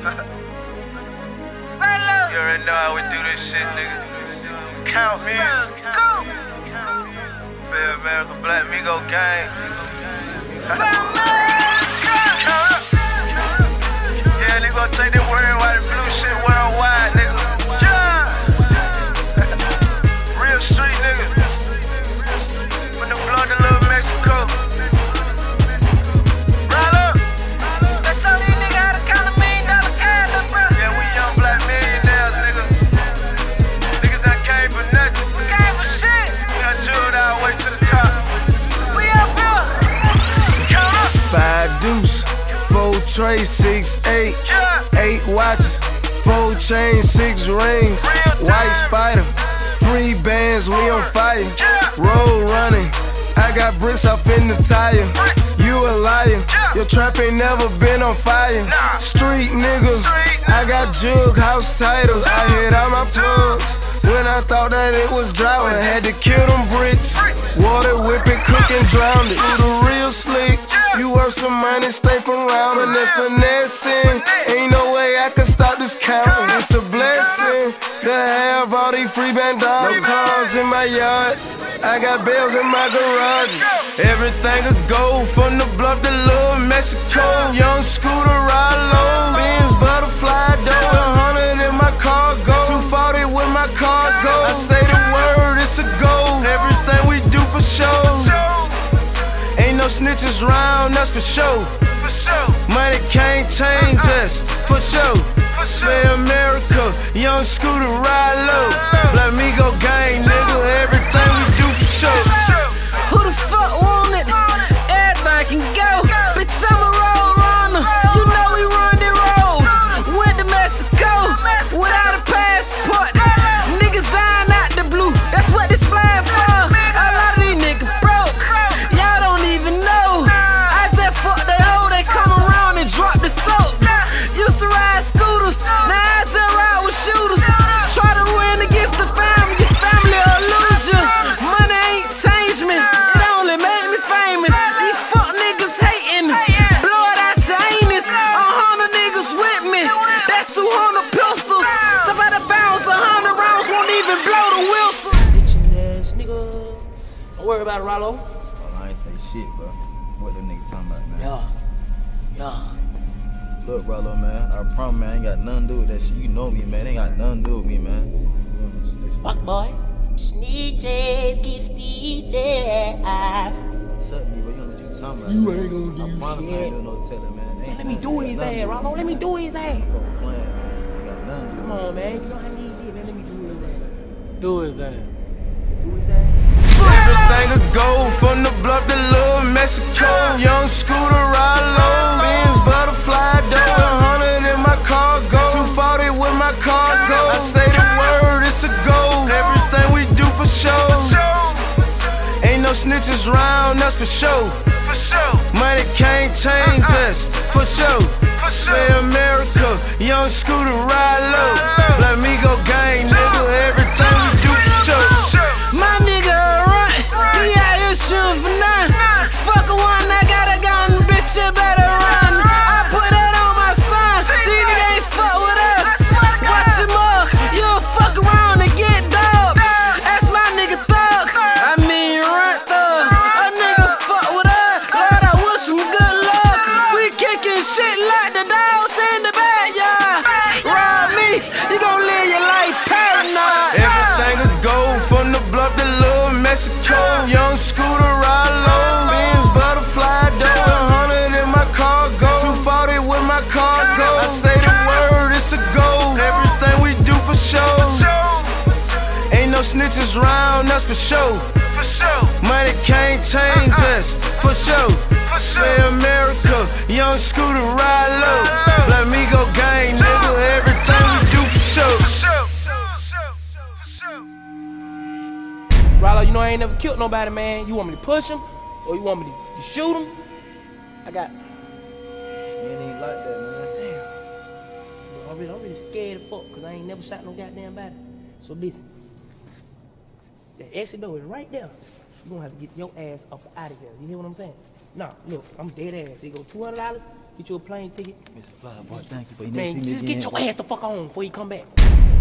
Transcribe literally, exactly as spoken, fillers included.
You already know I would do this shit, nigga. Count me. Go. Fair America, Black Migo gang. Yeah, they gon' take this word white and blue shit worldwide, nigga. Yeah. Real street nigga. When the blood to Little Mexico. Ralo. They show these niggas how to count a million dollar cash, bro. Yeah, we young black millionaires, nigga. Niggas that came for nothing. We came for shit. We done chilled our way to the top. We up here. Count up. Five deuce. Four trays, six, eight, yeah. Eight watches, four chains, six rings, white spider, three bands, we on fire, yeah. Road running, I got bricks up in the tire, bricks. You a liar, yeah. Your trap ain't never been on fire, nah. Street nigga, Street, I got jug, house titles, yeah. I hit all my plugs, when I thought that it was dry, I had to kill them bricks, bricks. Water whipping, cook and drown it, through the real slick. You worth some money, stay from round and that's finessing. Ain't no way I can stop this counting. It's a blessing to have all these free bandanas. No cars in my yard, I got bells in my garage. Everything a go from the bluff to Little Mexico. Young Scooter, Ralo, Benz, butterfly dough. A hundred in my cargo, two forty with my cargo. I say the word, it's a go. Everything we do for show. No snitches round, that's for sure. For sure. Money can't change uh-uh. us, for sure. For sure. America, Young Scooter, ride low. Black Migo gang, nigga, everything we do for sure. For sure. Who the fuck want it? Want it. Everything can go. go. Bitch, I'm a road runner. You know we run the road. Went to Mexico without a passport. Niggas dying out the blue, that's what this flag for. A lot of these niggas broke. Drop the soap, used to ride scooters, now I just ride with shooters. Try to win against the family, family illusion. Money ain't changed me, it only made me famous. These fuck niggas hating, blow it out your anus. A hundred niggas with me, that's two hundred pistols. Somebody bounce a hundred rounds, won't even blow the whistle. Bitchin' ass nigga, don't worry about it, Ralo. Well, I ain't say shit, bro. What them niggas talking about, man? Yeah. Yeah. Look, Ralo, man, I promise, man, I ain't got nothing to do with that shit. You know me, man, ain't got nothing to do with me, man. Fuck, boy. Snitches get snitches. Tell me, bro, you know what you talking about. You ain't gonna do shit. I promise I ain't doing no telling, man. Ain't let me do his ass, Ralo, let me do his ass. Come on, man, you know I need shit, man, let me do his ass. Do his ass. Do his ass. Everything a go, from the bluff to Little Mexico. Young Scooter, Ralo, Benz, butterfly dough. A hundred in my cargo, two forty with my cargo. I say the word, it's a go. Everything we do for show. Ain't no snitches round, that's for show. Money can't change us, for show. Say America, Young Scooter, Ralo, Black Migo gang, nigga. Everything we do for show. My nigga. We out here shooting for none. Fuck a one, I got a gun, bitch, you better run. I put that on my son, these niggas ain't fuck with us. Watch him up, you'll fuck around and get dug. That's my nigga thug, I mean run thug. A nigga fuck with us, Lord, I wish him good luck. We kicking shit like the dogs in the backyard. Rob me, you gon' live your life paranoid. Everything a go, from the bluff to Little Mexico. Young Scooter, Ralo, Benz, butterfly dough. A hundred in my cargo, two forty with my cargo. I say the word, it's a go. Everything we do for show. Ain't no snitches round, that's for show. Money can't change us, for show. Say America, Young Scooter, Ralo, Black Migo gang, nigga. Everything we do for show. Ralo, you know I ain't never killed nobody, man. You want me to push him? Or you want me to, to shoot him? I got... You ain't like that, man. Damn. I'm really, I'm really scared as fuck, because I ain't never shot no goddamn body. So listen, the exit door is right there. You're gonna have to get your ass up out of here. You hear what I'm saying? Nah, look, I'm dead ass. They go two hundred dollars, get you a plane ticket. Mister Flyboy, thank you, but you never see me again. Just get your ass the fuck on before you come back.